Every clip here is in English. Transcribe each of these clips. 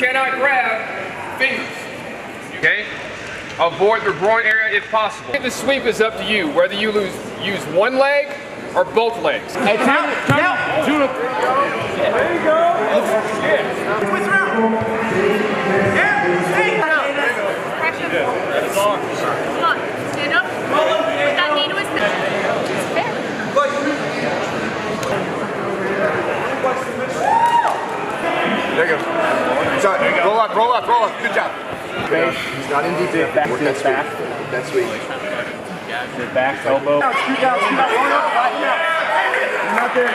cannot grab fingers. Okay? Avoid the groin area if possible. The sweep is up to you, whether you use one leg or both legs. Hey, count. There you go. Roll up. Good job. Base. He's not in deep. Work that back. That's sweet. Back, elbow. Not there.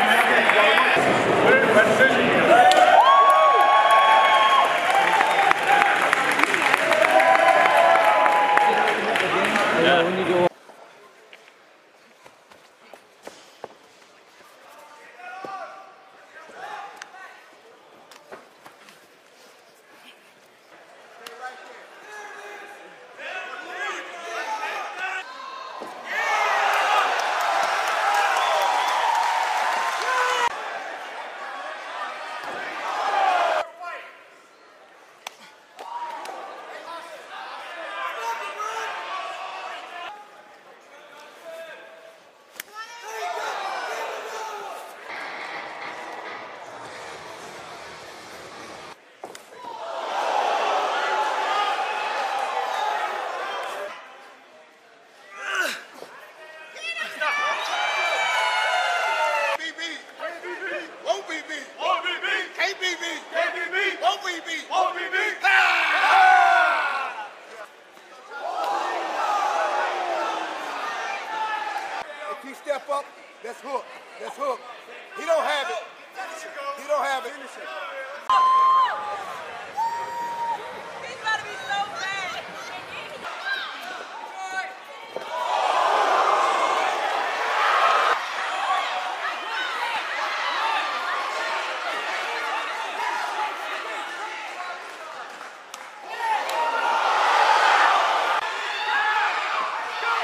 Step up, that's hook. He don't have it. He don't have it. He's about to be so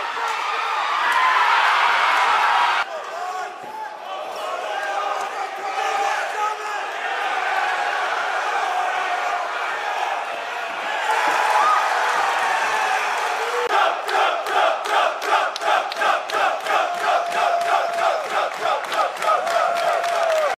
bad.